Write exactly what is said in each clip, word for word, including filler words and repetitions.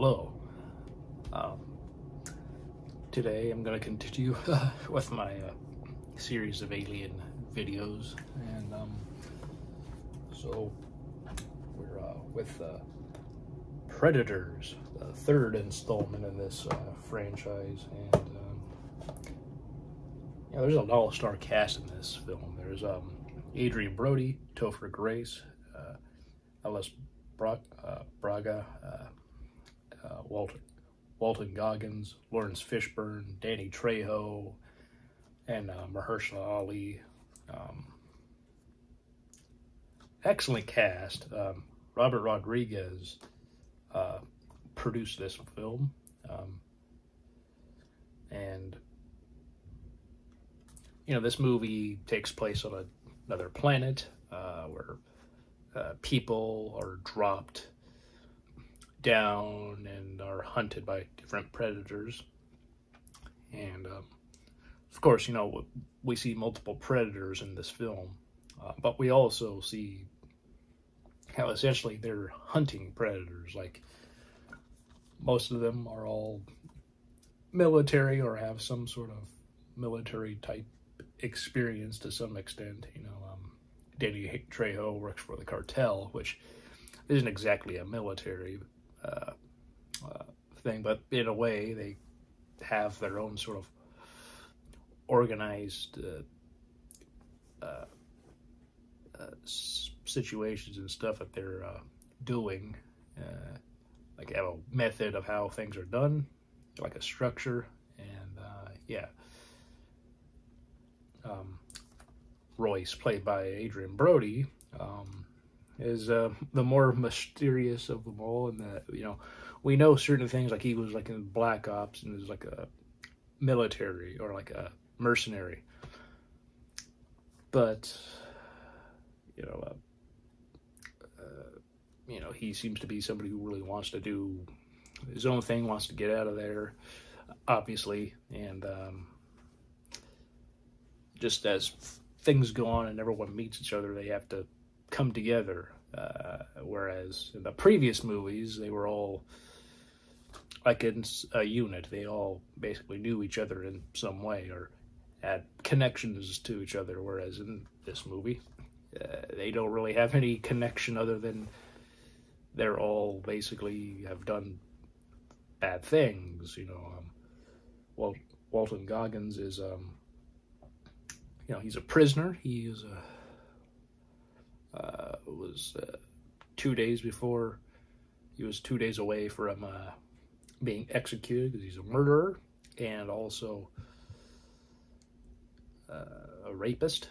Hello. Um, today I'm going to continue uh, with my uh, series of alien videos, and um, so we're uh, with uh, Predators, the third installment in this uh, franchise, and um, yeah, there's an all-star cast in this film. There's um, Adrien Brody, Topher Grace, uh, Alice Bra uh, Braga, uh, uh, Walton, Walton Goggins, Lawrence Fishburne, Danny Trejo, and uh, Mahershala Ali. Um, excellent cast. Um, Robert Rodriguez uh, produced this film, um, and you know, this movie takes place on a, another planet uh, where uh, people are dropped down and are hunted by different predators, and um, of course, you know, we see multiple predators in this film, uh, but we also see how essentially they're hunting predators. Like, most of them are all military or have some sort of military type experience to some extent. You know, um, Danny Trejo works for the cartel, which isn't exactly a military uh, uh, thing, but in a way, they have their own sort of organized uh, uh, uh, situations and stuff that they're uh, doing, uh, like have a method of how things are done, like a structure, and uh, yeah. Um, Royce, played by Adrien Brody, um, is uh, the more mysterious of them all, and that, you know, we know certain things, like he was like in Black Ops and is like a military or like a mercenary, but you know, uh, uh, you know, he seems to be somebody who really wants to do his own thing, wants to get out of there, obviously, and um, just as things go on and everyone meets each other, they have to come together. Uh, whereas in the previous movies, they were all like in a unit. They all basically knew each other in some way or had connections to each other, whereas in this movie, uh, they don't really have any connection other than they're all basically have done bad things, you know. Um, Wal Walton Goggins is, um, you know, he's a prisoner. He is a, uh, was uh, two days before, he was two days away from uh, being executed because he's a murderer and also Uh, a rapist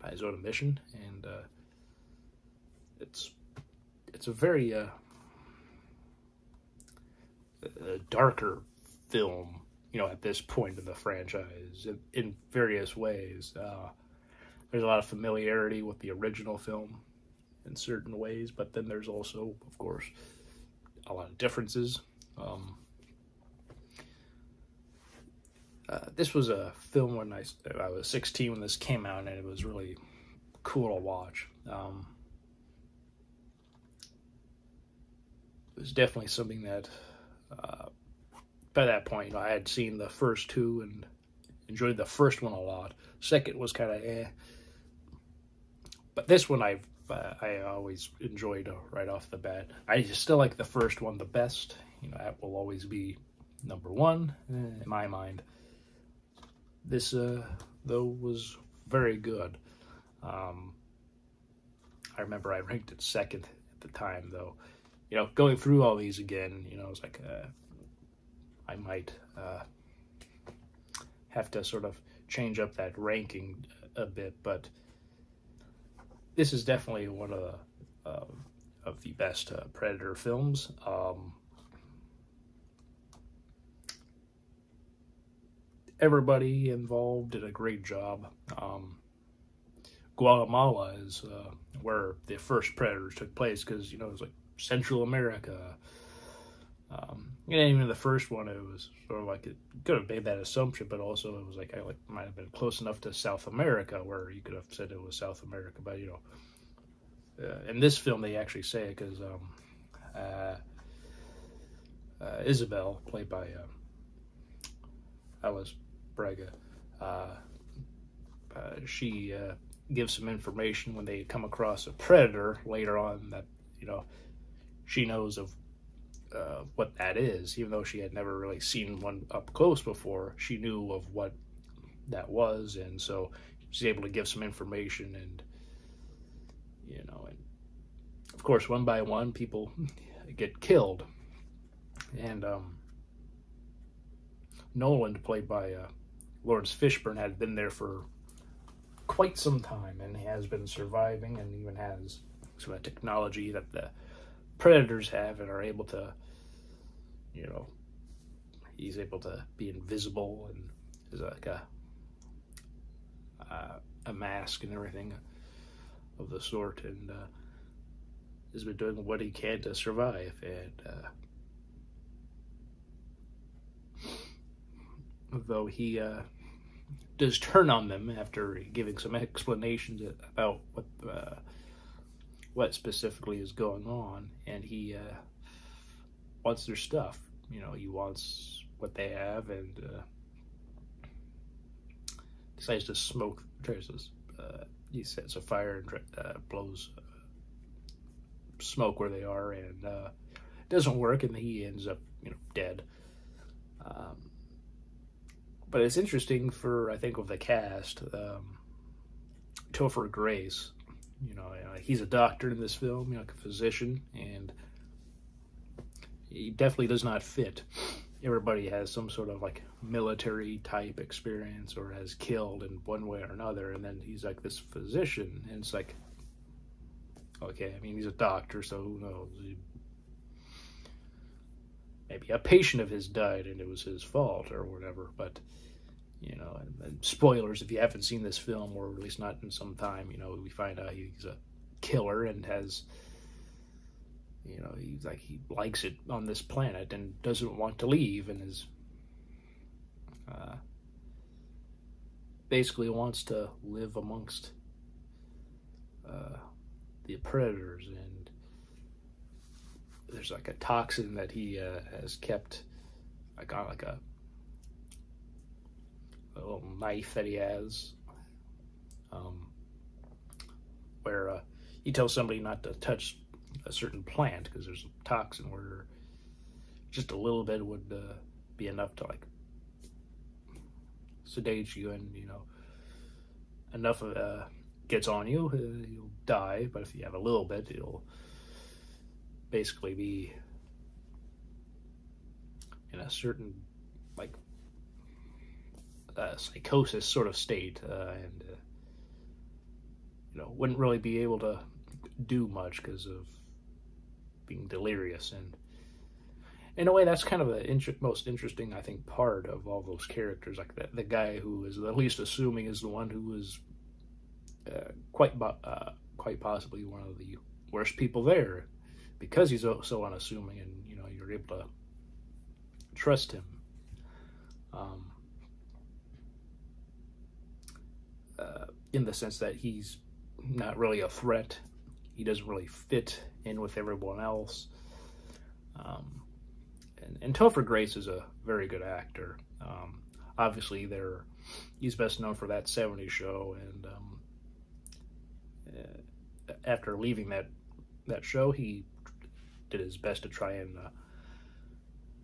by his own admission, and uh, it's it's a very uh, a darker film, you know, at this point in the franchise in, in various ways. Uh, there's a lot of familiarity with the original film in certain ways, but then there's also, of course, a lot of differences. Um, Uh, this was a film when I, I was sixteen when this came out, and it was really cool to watch. Um, it was definitely something that, uh, by that point, you know, I had seen the first two and enjoyed the first one a lot. Second was kind of eh. But this one I've, uh, I always enjoyed right off the bat. I just still like the first one the best. You know, that will always be number one in my mind. This, uh, though, was very good. Um, I remember I ranked it second at the time, though. You know, going through all these again, you know, I was like, uh, I might uh, have to sort of change up that ranking a bit, but this is definitely one of the, uh, of the best uh, Predator films. Um, Everybody involved did a great job. Um, Guatemala is uh, where the first Predators took place, because, you know, it was like Central America. Um, and even the first one, it was sort of like, it could have made that assumption, but also it was like, I like, might have been close enough to South America where you could have said it was South America, but, you know, uh, in this film, they actually say it because um, uh, uh, Isabel, played by um, Alice Braga, uh, uh, she uh, gives some information when they come across a predator later on that, you know, she knows of uh, what that is. Even though she had never really seen one up close before, she knew of what that was, and so she's able to give some information, and you know, and of course, one by one, people get killed, and um, Nolan, played by uh, Lawrence Fishburne, had been there for quite some time, and has been surviving, and even has some of the technology that the Predators have, and are able to, you know, he's able to be invisible, and is like a uh, a mask and everything of the sort, and uh, has been doing what he can to survive, and uh, though he uh, does turn on them after giving some explanations about what uh, what specifically is going on, and he uh, wants their stuff, you know, he wants what they have, and uh, decides to smoke, tries to, uh, he sets a fire and uh, blows uh, smoke where they are, and uh, it doesn't work, and he ends up, you know, dead. Um, but it's interesting for, I think, of the cast, um, Topher Grace, you know, uh, he's a doctor in this film, you know, like a physician, and he definitely does not fit. Everybody has some sort of like military type experience or has killed in one way or another, and then he's like this physician, and it's like, okay, I mean, he's a doctor, so who knows, maybe a patient of his died and it was his fault or whatever. But you know, and, and spoilers if you haven't seen this film, or at least not in some time, you know, we find out he's a killer and has, you know, he's like, he likes it on this planet and doesn't want to leave, and is uh, basically wants to live amongst uh, the predators. And there's like a toxin that he uh, has kept, like on like a, a little knife that he has, um, where uh, he tells somebody not to touch a certain plant because there's a toxin where just a little bit would uh, be enough to like sedate you, and you know, enough of uh, gets on you, uh, you'll die. But if you have a little bit, you'll basically be in a certain like uh, psychosis sort of state, uh, and uh, you know, wouldn't really be able to do much because of being delirious. And in a way, that's kind of the inter most interesting, I think, part of all those characters, like the, the guy who is at least assuming is the one who is uh, quite uh, quite possibly one of the worst people there, because he's so unassuming, and you know, you're able to trust him. Um, uh, in the sense that he's not really a threat, he doesn't really fit in with everyone else. Um, and, and Topher Grace is a very good actor. Um, obviously, they're, he's best known for That seventies Show, and um, uh, after leaving that that show, he did his best to try and uh,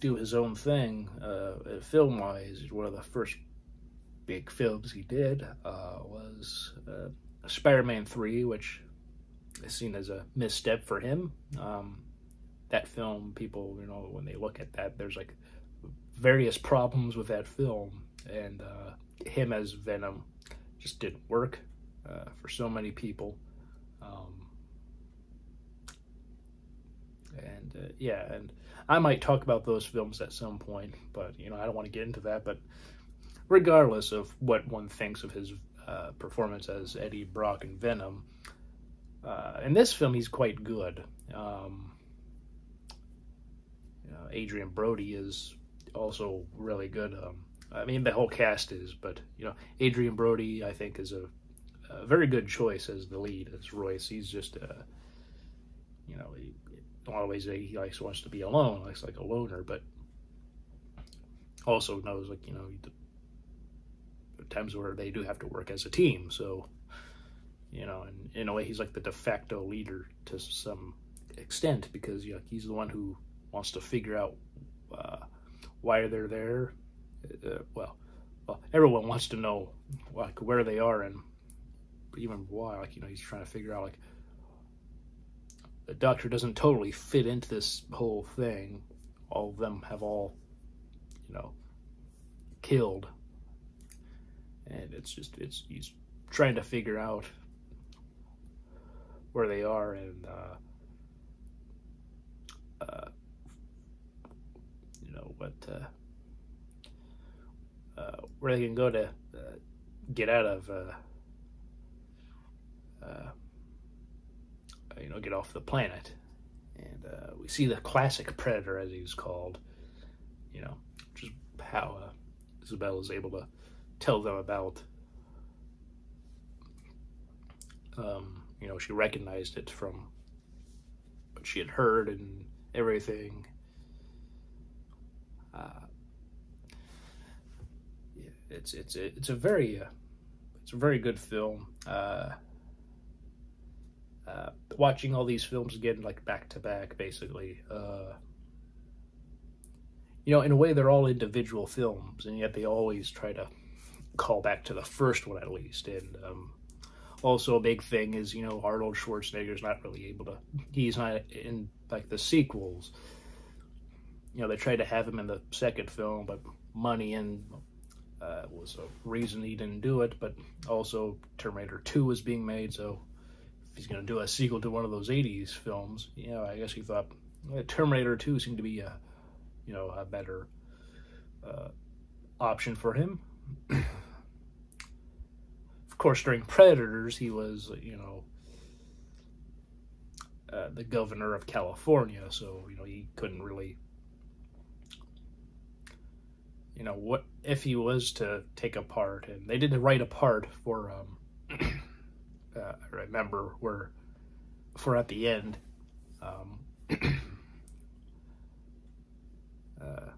do his own thing, uh, film-wise. One of the first big films he did uh, was uh, Spider-Man three, which is seen as a misstep for him. Um, that film, people, you know, when they look at that, there's like various problems with that film, and uh, him as Venom just didn't work uh, for so many people. Um, and uh, yeah, and I might talk about those films at some point, but you know, I don't want to get into that. But regardless of what one thinks of his uh, performance as Eddie Brock and Venom, Uh, in this film, he's quite good. Um, you know, Adrien Brody is also really good. Um, I mean, the whole cast is, but you know, Adrien Brody, I think, is a, a very good choice as the lead, as Royce. He's just, uh, you know, he, always he likes wants to be alone, likes like a loner, but also knows, like, you know, the times where they do have to work as a team. So, you know, and in a way he's like the de facto leader to some extent, because, you know, he's the one who wants to figure out uh, why they're there. Uh, well, well, everyone wants to know, like, where they are and even why. Like, you know, he's trying to figure out, like, the Doctor doesn't totally fit into this whole thing. All of them have all, you know, killed. And it's just, it's, he's trying to figure out where they are and, uh, uh, you know, what, uh, uh, where they can go to uh, get out of, uh, uh, you know, get off the planet. And uh, we see the classic Predator, as he's called, you know, just how uh, Isabel is able to tell them about, um, you know, she recognized it from what she had heard and everything. Uh, yeah, it's it's it's a very uh, it's a very good film. Uh, uh, watching all these films again, like back to back, basically. Uh, you know, in a way, they're all individual films, and yet they always try to call back to the first one, at least. And um also a big thing is, you know, Arnold Schwarzenegger's not really able to, he's not in like the sequels. You know, they tried to have him in the second film, but money and uh was a reason he didn't do it. But also Terminator two was being made, so if he's going to do a sequel to one of those eighties films, you know, I guess he thought uh, Terminator two seemed to be a, you know, a better uh option for him. Of course, during Predators, he was, you know, uh, the governor of California, so, you know, he couldn't really, you know, what if he was to take a part, and they didn't write a part for, um, uh, I remember, where, for at the end, um, uh,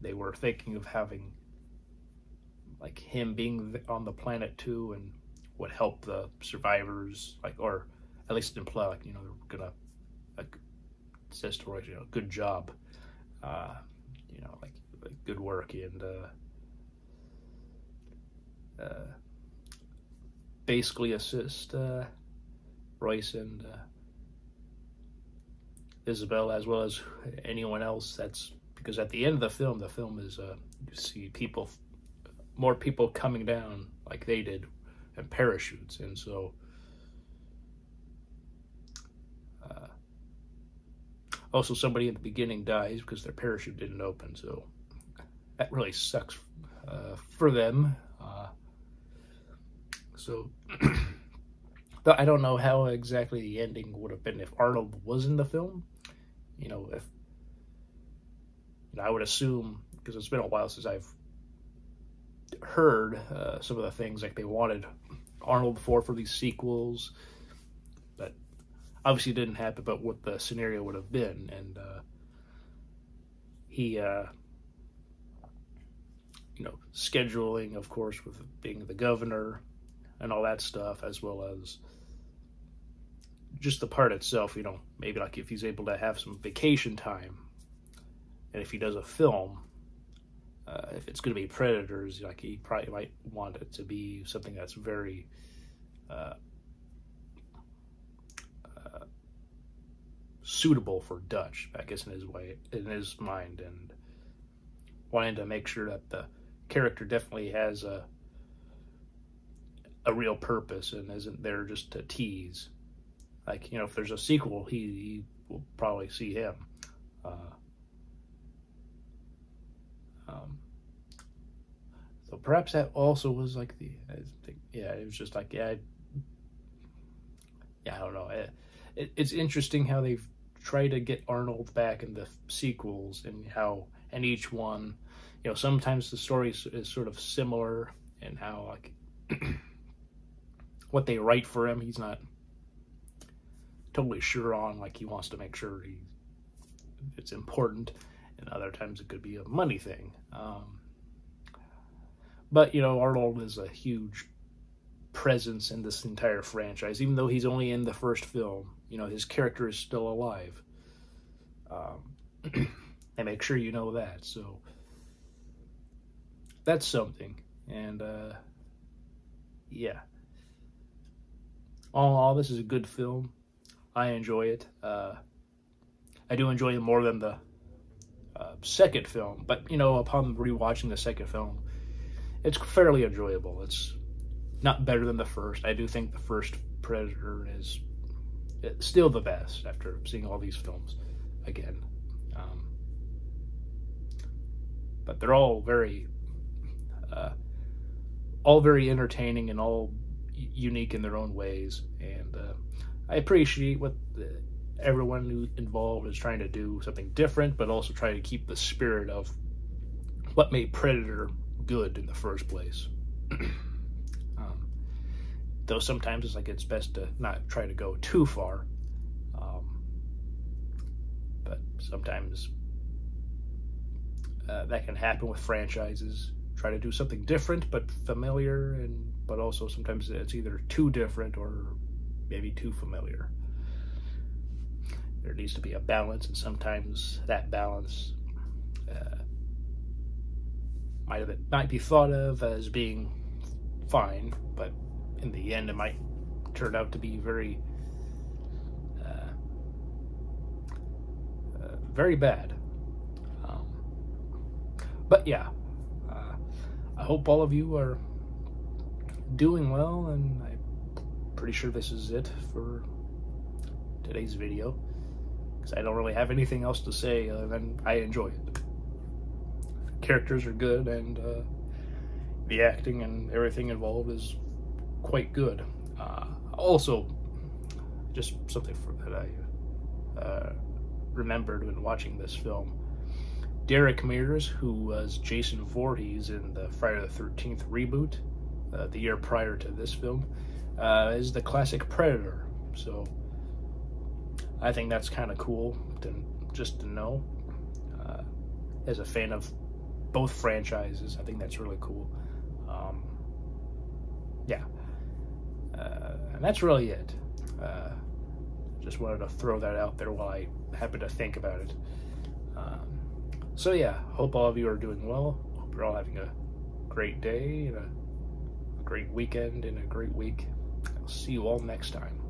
they were thinking of having, like, him being on the planet too, and would help the survivors, like, or at least imply, like, you know, they're gonna, like, says to Roy, you know, good job, uh, you know, like, like good work, and uh, uh, basically assist uh, Royce and uh, Isabel, as well as anyone else. That's because at the end of the film, the film is uh, you see people. More people coming down like they did in parachutes, and so uh, also somebody in the beginning dies because their parachute didn't open, so that really sucks uh, for them. Uh, so I don't know how exactly the ending would have been if Arnold was in the film. You know, if you know, I would assume, because it's been a while since I've heard uh, some of the things like they wanted Arnold for for these sequels, that obviously didn't happen, but what the scenario would have been. And uh, he uh, you know, scheduling, of course, with being the governor and all that stuff, as well as just the part itself, you know, maybe like if he's able to have some vacation time, and if he does a film, Uh, if it's going to be Predators, like, he probably might want it to be something that's very uh, uh, suitable for Dutch, I guess, in his way, in his mind, and wanting to make sure that the character definitely has a a real purpose and isn't there just to tease. Like, you know, if there's a sequel, he, he will probably see him. Uh, Um, so perhaps that also was like the, I think, yeah, it was just like, yeah, I, yeah, I don't know. It, it, it's interesting how they've tried to get Arnold back in the sequels, and how, and each one, you know, sometimes the story is, is sort of similar, and how, like, what they write for him, he's not totally sure on, like he wants to make sure he, it's important, and other times it could be a money thing. Um, but, you know, Arnold is a huge presence in this entire franchise. Even though he's only in the first film, you know, his character is still alive. Um, they make sure you know that, so that's something. And, uh, yeah. All in all, this is a good film. I enjoy it. Uh, I do enjoy it more than the uh, second film, but, you know, upon rewatching the second film, it's fairly enjoyable. It's not better than the first. I do think the first Predator is still the best after seeing all these films again. Um, but they're all very... Uh, all very entertaining and all unique in their own ways, and uh, I appreciate what the, everyone who involved is trying to do something different, but also try to keep the spirit of what made Predator good in the first place. um, though sometimes it's like it's best to not try to go too far, um, but sometimes uh, that can happen with franchises. Try to do something different but familiar, and but also sometimes it's either too different or maybe too familiar. There needs to be a balance, and sometimes that balance uh, might have, it might be thought of as being fine, but in the end it might turn out to be very uh, uh, very bad. Um, but yeah, I hope all of you are doing well, and I'm pretty sure this is it for today's video, because I don't really have anything else to say other than I enjoy it. The characters are good, and uh, the acting and everything involved is quite good. Uh, also, just something for, that I uh, remembered when watching this film. Derek Mears, who was Jason Voorhees in the Friday the thirteenth reboot, uh, the year prior to this film, uh, is the classic Predator. So I think that's kind of cool to, just to know. Uh, as a fan of both franchises, I think that's really cool. Um, yeah. Uh, and that's really it. Uh, just wanted to throw that out there while I happen to think about it. Um, So yeah, hope all of you are doing well. Hope you're all having a great day and a great weekend and a great week. I'll see you all next time.